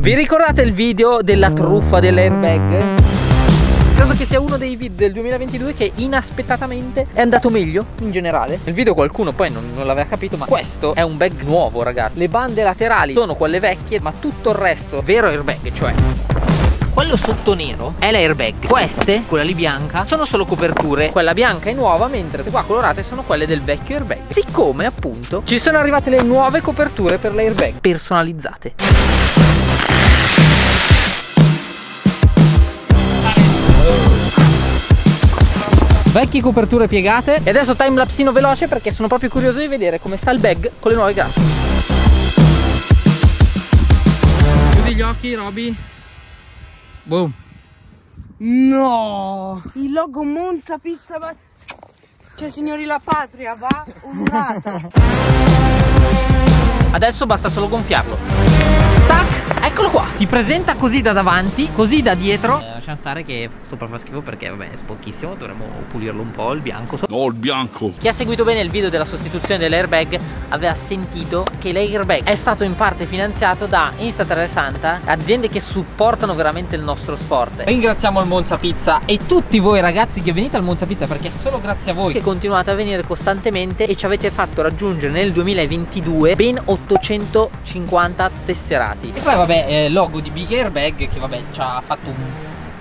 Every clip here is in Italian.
Vi ricordate il video della truffa dell'airbag? Credo che sia uno dei video del 2022 che inaspettatamente è andato meglio in generale. Nel video qualcuno poi non l'aveva capito, ma questo è un bag nuovo, ragazzi. Le bande laterali sono quelle vecchie, ma tutto il resto vero airbag, cioè quello sotto nero è l'airbag. Queste, quella lì bianca, sono solo coperture. Quella bianca è nuova, mentre queste qua colorate sono quelle del vecchio airbag. Siccome appunto ci sono arrivate le nuove coperture per l'airbag personalizzate. Vecchie coperture piegate. E adesso timelapsino veloce perché sono proprio curioso di vedere come sta il bag con le nuove grafiche. Chiudi gli occhi, Roby. Boom. No! Il logo Monza Pizza va... Cioè, signori, la patria va urlata. Adesso basta solo gonfiarlo. Tac! Eccolo qua! Ti presenta così da davanti, così da dietro. Lasciamo stare che sopra fa schifo perché, vabbè, è sporchissimo. Dovremmo pulirlo un po', il bianco. No, il bianco! Chi ha seguito bene il video della sostituzione dell'airbag aveva sentito che l'airbag è stato in parte finanziato da Instatare Santa, aziende che supportano veramente il nostro sport. Ringraziamo il Monza Pizza e tutti voi ragazzi che venite al Monza Pizza, perché è solo grazie a voi che continuate a venire costantemente e ci avete fatto raggiungere nel 2022 ben 850 tesserati. E poi vabbè, logo di Big Airbag che vabbè ci ha fatto un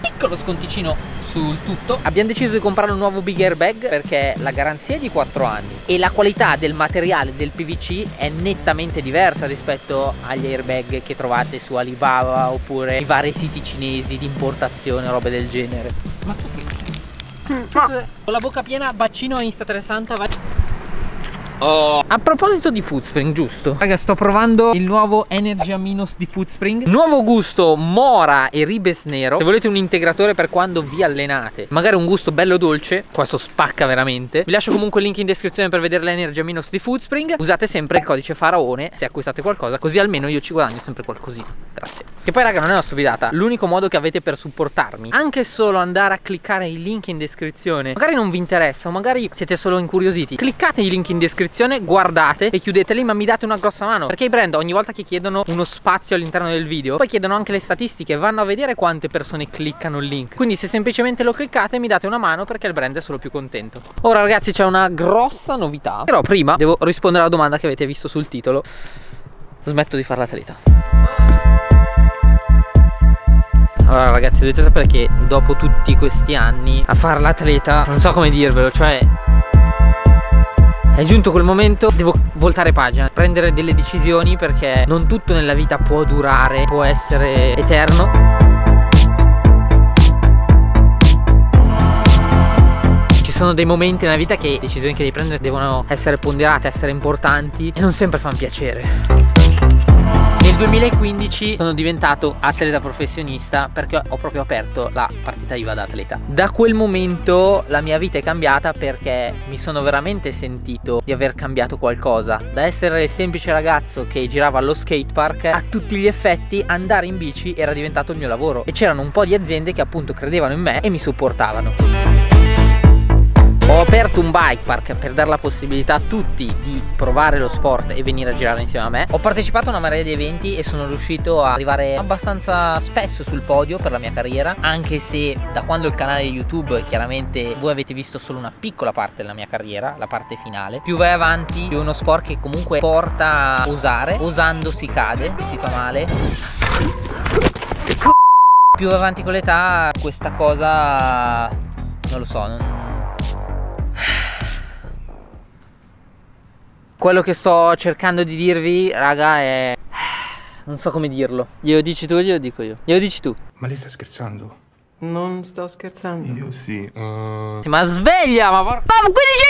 piccolo sconticino sul tutto. Abbiamo deciso di comprare un nuovo Big Airbag perché la garanzia è di 4 anni e la qualità del materiale del PVC è nettamente diversa rispetto agli airbag che trovate su Alibaba oppure i vari siti cinesi di importazione, robe del genere. Ma tu che... Con la bocca piena, bacino Insta 360, vai. Oh. A proposito di Foodspring, giusto? Raga, sto provando il nuovo Energy Minus di Foodspring. Nuovo gusto mora e ribes nero. Se volete un integratore per quando vi allenate, magari un gusto bello dolce, questo spacca veramente. Vi lascio comunque il link in descrizione per vedere l'Energy Minus di Foodspring. Usate sempre il codice Faraone se acquistate qualcosa, così almeno io ci guadagno sempre qualcosina. Grazie. Che poi raga non è una stupidata. L'unico modo che avete per supportarmi, anche solo andare a cliccare i link in descrizione. Magari non vi interessa o magari siete solo incuriositi, cliccate i link in descrizione, guardate e chiudeteli, ma mi date una grossa mano, perché i brand ogni volta che chiedono uno spazio all'interno del video poi chiedono anche le statistiche, vanno a vedere quante persone cliccano il link, quindi se semplicemente lo cliccate mi date una mano perché il brand è solo più contento. Ora ragazzi c'è una grossa novità, però prima devo rispondere alla domanda che avete visto sul titolo. Smetto di fare l'atleta. Allora ragazzi, dovete sapere che dopo tutti questi anni a far l'atleta, non so come dirvelo, cioè è giunto quel momento, devo voltare pagina, prendere delle decisioni perché non tutto nella vita può durare, può essere eterno. Ci sono dei momenti nella vita che le decisioni che devi prendere devono essere ponderate, essere importanti e non sempre fanno piacere. Nel 2015 sono diventato atleta professionista perché ho proprio aperto la partita IVA da atleta. Da quel momento la mia vita è cambiata perché mi sono veramente sentito di aver cambiato qualcosa. Da essere il semplice ragazzo che girava allo skatepark, a tutti gli effetti andare in bici era diventato il mio lavoro e c'erano un po' di aziende che appunto credevano in me e mi supportavano. Ho aperto un bike park per dare la possibilità a tutti di provare lo sport e venire a girare insieme a me. Ho partecipato a una marea di eventi e sono riuscito a arrivare abbastanza spesso sul podio per la mia carriera, anche se da quando il canale YouTube chiaramente voi avete visto solo una piccola parte della mia carriera, la parte finale. Più vai avanti, più è uno sport che comunque porta a osare. Osando si cade, si fa male. Più vai avanti con l'età questa cosa non lo so, non... Quello che sto cercando di dirvi, raga, è... non so come dirlo. Glielo dici tu o glielo dico io? Glielo dici tu. Ma lei sta scherzando? Non sto scherzando. Io sì. Sì, ma sveglia, ma porca... Ma 15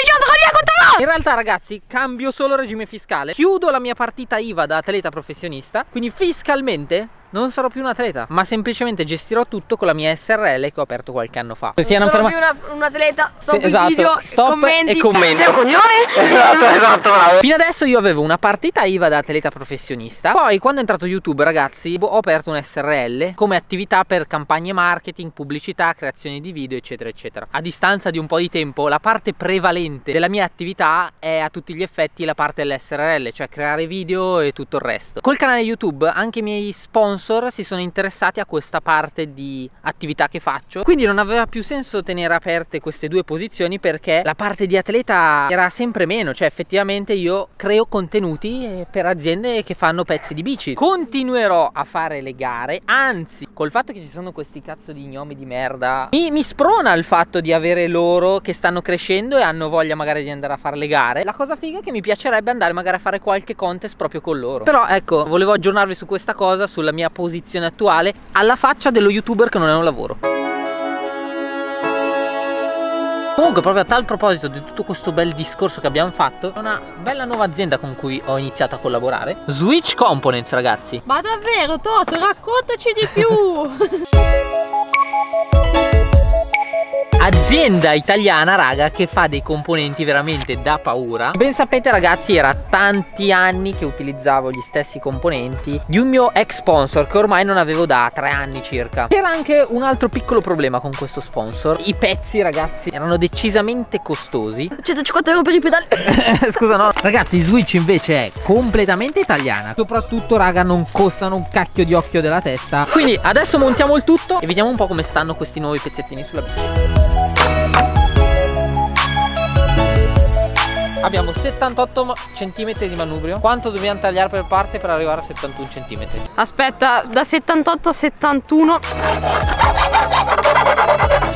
giorni con mia controllo! In realtà, ragazzi, cambio solo regime fiscale. Chiudo la mia partita IVA da atleta professionista, quindi fiscalmente... non sarò più un atleta, ma semplicemente gestirò tutto con la mia SRL che ho aperto qualche anno fa. Non sono più un atleta, stop il video, commenti e commenti. Esatto, bravo. Fino adesso io avevo una partita IVA da atleta professionista. Poi quando è entrato YouTube, ragazzi, ho aperto un SRL come attività per campagne marketing, pubblicità, creazione di video, eccetera eccetera. A distanza di un po' di tempo la parte prevalente della mia attività è a tutti gli effetti la parte dell'SRL, cioè creare video e tutto il resto. Col canale YouTube anche i miei sponsor sponsor si sono interessati a questa parte di attività che faccio, quindi non aveva più senso tenere aperte queste due posizioni perché la parte di atleta era sempre meno, cioè effettivamente io creo contenuti per aziende che fanno pezzi di bici. Continuerò a fare le gare, anzi col fatto che ci sono questi cazzo di gnomi di merda mi sprona il fatto di avere loro che stanno crescendo e hanno voglia magari di andare a fare le gare. La cosa figa è che mi piacerebbe andare magari a fare qualche contest proprio con loro. Però ecco, volevo aggiornarvi su questa cosa, sulla mia posizione attuale, alla faccia dello youtuber che non è un lavoro. Comunque, proprio a tal proposito di tutto questo bel discorso che abbiamo fatto, una bella nuova azienda con cui ho iniziato a collaborare, Switch Components, ragazzi. Ma davvero Toto, raccontaci di più! Azienda italiana, raga, che fa dei componenti veramente da paura. Ben sapete, ragazzi, era tanti anni che utilizzavo gli stessi componenti di un mio ex sponsor che ormai non avevo da 3 anni circa. C'era anche un altro piccolo problema con questo sponsor: i pezzi, ragazzi, erano decisamente costosi. 150 euro per i pedali. Scusa, no. Ragazzi, Switch invece è completamente italiana. Soprattutto, raga, non costano un cacchio di occhio della testa. Quindi adesso montiamo il tutto e vediamo un po' come stanno questi nuovi pezzettini sulla bici. Abbiamo 78 cm di manubrio. Quanto dobbiamo tagliare per parte per arrivare a 71 cm? Aspetta, da 78 a 71.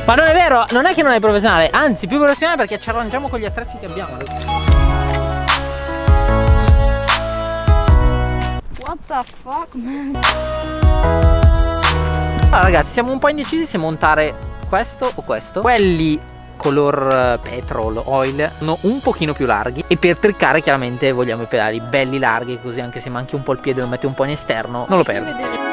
Ma non è vero, non è che non è professionale, anzi più professionale perché ci arrangiamo con gli attrezzi che abbiamo. What the fuck, man? Allora ragazzi, siamo un po' indecisi se montare questo o questo. Quelli color petrol oil sono un pochino più larghi e per triccare chiaramente vogliamo i pedali belli larghi, così anche se manchi un po' il piede, lo metti un po' in esterno, non lo perdi.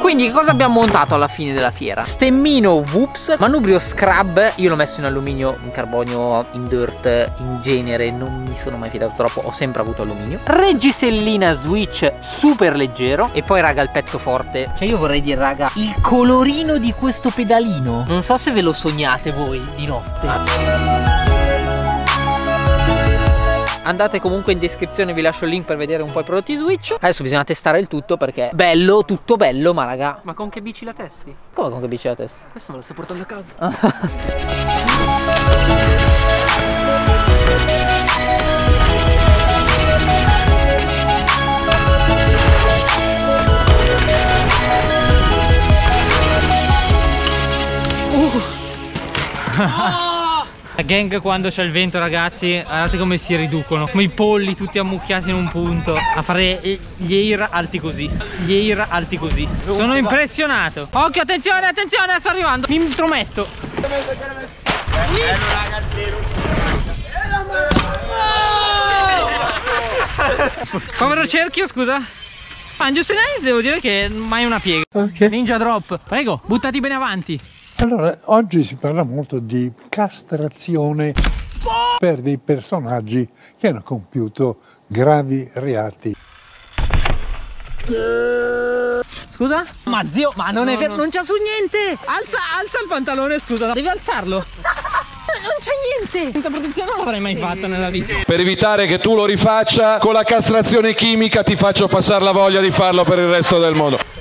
Quindi che cosa abbiamo montato alla fine della fiera? Stemmino Whoops, manubrio scrub, io l'ho messo in alluminio, in carbonio, in dirt, in genere non mi sono mai fidato troppo, ho sempre avuto alluminio. Regisellina Switch super leggero e poi raga il pezzo forte, cioè io vorrei dire raga il colorino di questo pedalino, non so se ve lo sognate voi di notte. Andate comunque in descrizione, vi lascio il link per vedere un po' i prodotti Switch. Adesso bisogna testare il tutto perché bello, tutto bello, ma raga. Ma con che bici la testi? Come con che bici la testi? Questo me lo sto portando a casa. La gang quando c'è il vento, ragazzi, guardate come si riducono, come i polli tutti ammucchiati in un punto a fare gli air alti così, gli air alti così. Sono impressionato. Occhio, attenzione, attenzione, sto arrivando, mi intrometto. Povero cerchio, scusa. Ah, in giusto in anni devo dire che mai una piega. Okay. Ninja drop, prego, buttati bene avanti. Allora, oggi si parla molto di castrazione per dei personaggi che hanno compiuto gravi reati. Scusa? Ma zio, ma non è vero, non c'è su niente! Alza il pantalone, scusa, devi alzarlo! Non c'è niente! Senza protezione non l'avrei mai fatto nella vita. Per evitare che tu lo rifaccia, con la castrazione chimica ti faccio passare la voglia di farlo per il resto del mondo.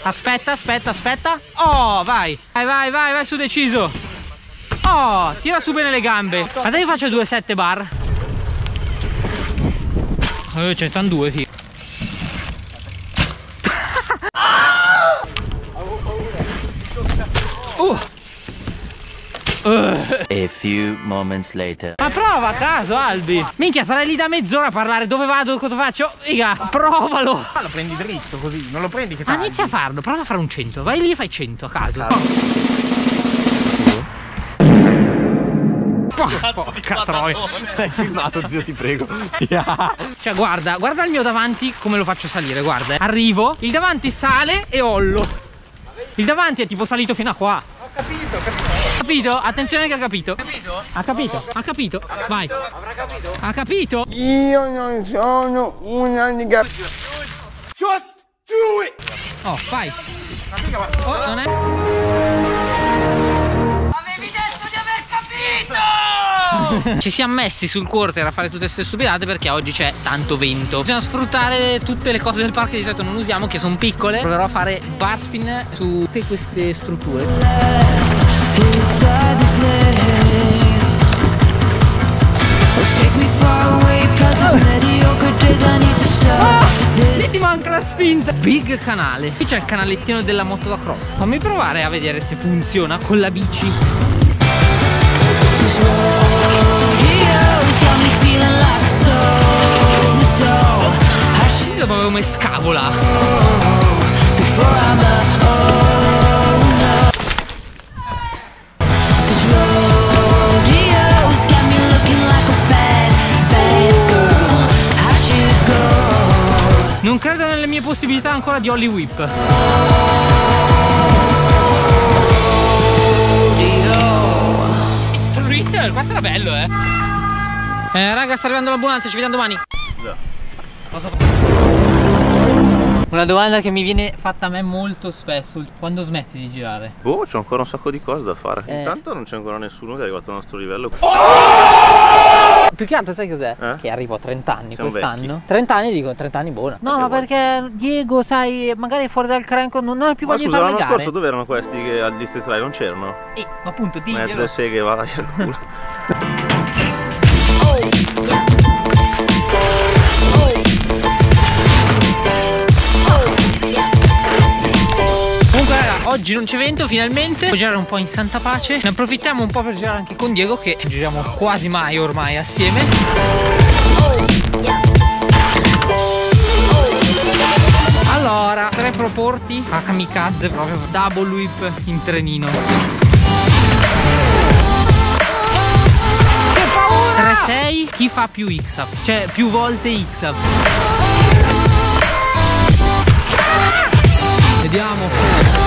Aspetta, aspetta, aspetta. Oh, vai. Vai, vai, vai, vai su deciso. Oh, tira su bene le gambe. Guarda che faccio 2-7 bar. Ce ne stanno due, figa. A few moments later. Ma prova a caso, Albi. Minchia, sarai lì da mezz'ora a parlare. Dove vado, cosa faccio? Raga, provalo. Ma lo prendi dritto così, non lo prendi che tagli. Ma inizia a farlo, prova a fare un 100. Vai lì e fai 100 a caso. Porca troia. Hai filmato, zio, ti prego. Cioè guarda, guarda il mio davanti come lo faccio salire, guarda. Arrivo, il davanti sale e ollo. Il davanti è tipo salito fino a qua. Ho capito, ho capito. Capito? Attenzione che ha capito. Capito? Ha capito, ha capito. Ha capito. Vai. Avrà capito? Ha capito? Io non sono una nigga. Just do it. Oh, vai. Oh, non è. Ci siamo messi sul quarter a fare tutte queste stupidate perché oggi c'è tanto vento. Bisogna sfruttare tutte le cose del parco che di solito non usiamo, che sono piccole. Proverò a fare bar spin su tutte queste strutture. Mi manca la spinta. Big canale. Qui c'è il canalettino della moto da cross. Fammi provare a vedere se funziona con la bici. Io proprio come scavola. Non credo nelle mie possibilità ancora di Holly Whip. Street, questo era bello, eh. Raga, sta arrivando l'ambulanza, ci vediamo domani. Una domanda che mi viene fatta a me molto spesso: quando smetti di girare? Boh, c'ho ancora un sacco di cose da fare. Intanto non c'è ancora nessuno che è arrivato al nostro livello. Più che altro sai cos'è? Che arrivo a 30 anni quest'anno. 30 anni dico, 30 anni buona. No, ma perché Diego, sai, magari fuori dal cranco non ho più voglia di fare le gare. Ma l'anno scorso dove erano questi che al District 3 non c'erano? Ma appunto diglielo. Mezze seghe, va via il culo. Oggi non c'è vento, finalmente può girare un po' in santa pace. Ne approfittiamo un po' per girare anche con Diego, che giriamo quasi mai ormai assieme. Allora, tre proporti a kamikaze, proprio double whip in trenino. Che paura! 3-6, chi fa più X-up? Cioè più volte X-up. Vediamo.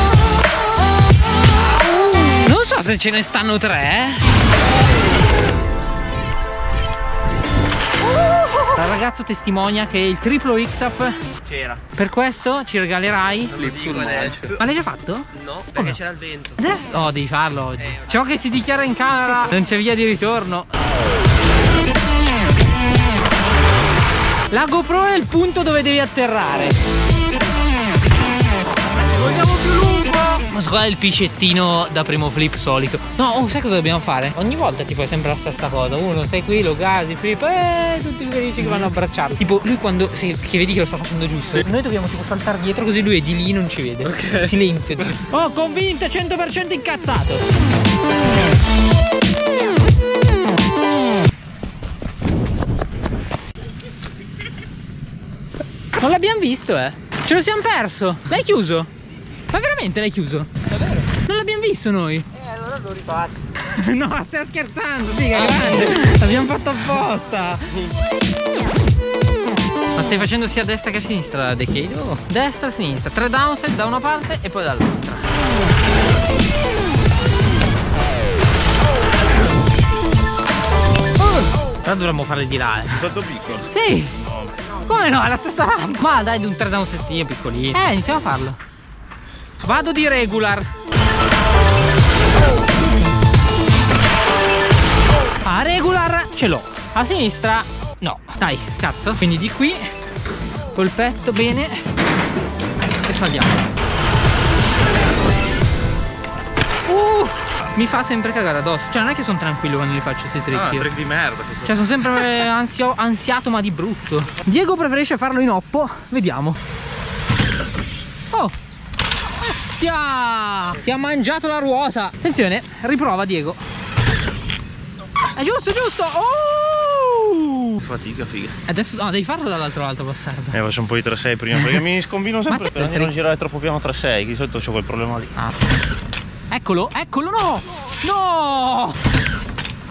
Se ce ne stanno tre, Il ragazzo testimonia che il triplo X-up c'era. Per questo ci regalerai l'Ipsul Match. Ma l'hai già fatto? No, perché c'era il vento. Adesso oh, devi farlo oggi. Ciò che si dichiara in camera non c'è via di ritorno. La GoPro è il punto dove devi atterrare. Vogliamo più lungo. Qua è il piscettino da primo flip solito. No, sai cosa dobbiamo fare? Ogni volta ti fai sempre la stessa cosa. Uno sei qui, lo gasi, flip, tutti felici che vanno a abbracciarlo. Tipo lui quando che vedi che lo sta facendo giusto, noi dobbiamo tipo saltare dietro così lui è di lì, non ci vede. Okay. Silenzio. Oh, convinto, 100% incazzato. Non l'abbiamo visto, eh. Ce lo siamo perso. L'hai chiuso? Ma veramente l'hai chiuso? Davvero? Non l'abbiamo visto noi? Allora lo rifaccio. No, stai scherzando, figa, grande. L'abbiamo fatto apposta. Ma stai facendo sia a destra che a sinistra, Decade? Destra, sinistra, tre downset da una parte e poi dall'altra. Però dovremmo farle di là, eh. Sotto piccolo? Sì. Come no, è la stessa. Ma dai, di un tre downsettino piccolino. Iniziamo a farlo. Vado di regular. A regular ce l'ho. A sinistra no. Dai, cazzo. Quindi di qui. Colpetto, bene. E saliamo. Mi fa sempre cagare addosso. Cioè non è che sono tranquillo quando li faccio questi trick. Trick di merda. Cioè sono sempre ansiato ma di brutto. Diego preferisce farlo in oppo. Vediamo. Ti ha mangiato la ruota. Attenzione, riprova Diego. È giusto, giusto. Fatica, figa. Adesso no, devi farlo dall'altro lato, bastardo. Faccio un po' di 3-6 prima perché mi scombino sempre. Spero di non girare troppo piano 3-6. Di solito c'ho quel problema lì. Eccolo, eccolo, no! No!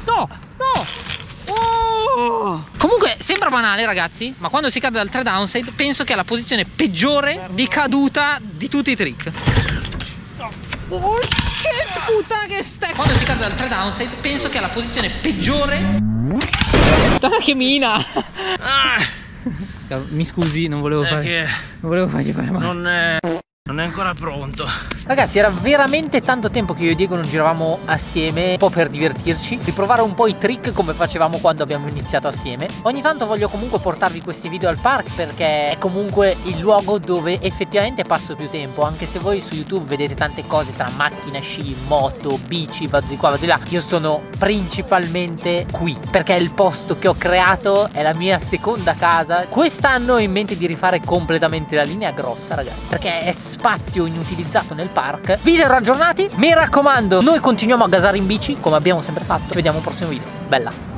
No! No! Comunque sembra banale, ragazzi, ma quando si cade dal 3 downside penso che è la posizione peggiore di caduta di tutti i trick. Oh, che puttana che stai! Quando si cade dal 3 downside penso che è la posizione peggiore. Guarda che mina! Mi scusi, non volevo fargli fare male. Non è ancora pronto. Ragazzi, era veramente tanto tempo che io e Diego non giravamo assieme, un po' per divertirci, riprovare un po' i trick come facevamo quando abbiamo iniziato assieme. Ogni tanto voglio comunque portarvi questi video al park, perché è comunque il luogo dove effettivamente passo più tempo. Anche se voi su YouTube vedete tante cose tra macchina, sci, moto, bici, vado di qua, vado di là, io sono principalmente qui, perché è il posto che ho creato, è la mia seconda casa. Quest'anno ho in mente di rifare completamente la linea grossa, ragazzi, perché è spazio inutilizzato nel park. Vi terrò aggiornati, mi raccomando. Noi continuiamo a gasare in bici come abbiamo sempre fatto. Ci vediamo al prossimo video. Bella.